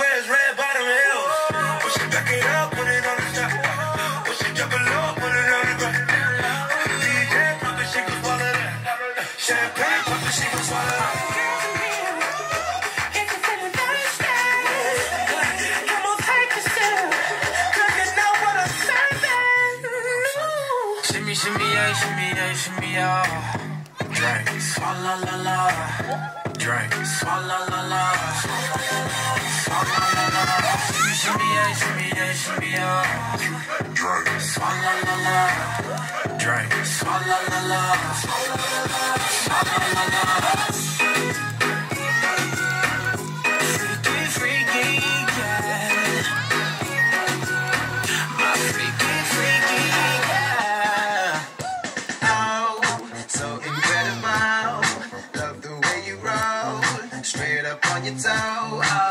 wears red bottom heels. When she back it up, put it on the top. When she drop it low, put it on the ground. DJ pop it, she gon' swallow that. Champagne pop it, she gon' swallow that. Shimmy, yeah, shimmy, y'all. Drink, swalla la la. Drink, swalla la la. Swalla la la. Shimmy, yeah, shimmy, yeah, shimmy, y'all. Drink, swalla la la. Drink, swalla la la. Swalla la la. Freaky, freaky, yeah. My freaky, freaky, yeah. Straight up on your toe.